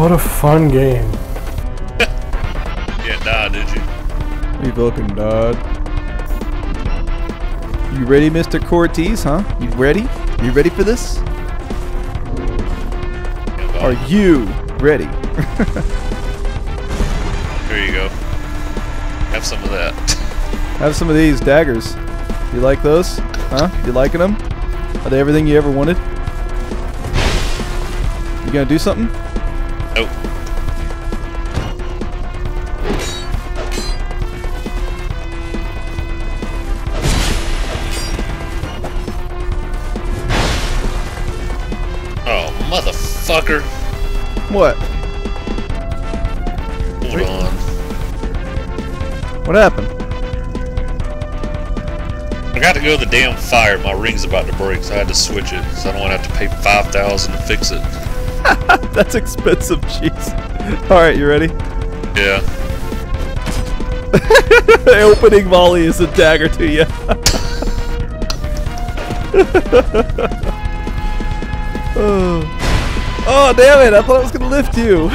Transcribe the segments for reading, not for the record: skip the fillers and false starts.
what a fun game. You didn't die, did you? You fucking died. You ready, Mr. Cortez, huh? You ready? You ready for this? Are you ready? Here you go. Have some of that. Have some of these daggers. You like those? Huh? You liking them? Are they everything you ever wanted? You gonna do something? Nope. Oh, motherfucker. What? Hold on. What happened? I got to go to the damn fire. My ring's about to break, so I had to switch it. So I don't want to have to pay $5,000 to fix it. That's expensive, jeez. Alright, you ready? Yeah. The opening volley is a dagger to you. Oh. Oh, damn it! I thought I was going to lift you.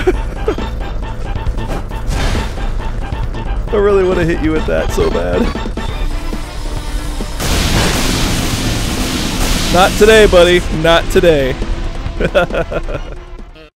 I really want to hit you with that so bad. Not today, buddy. Not today.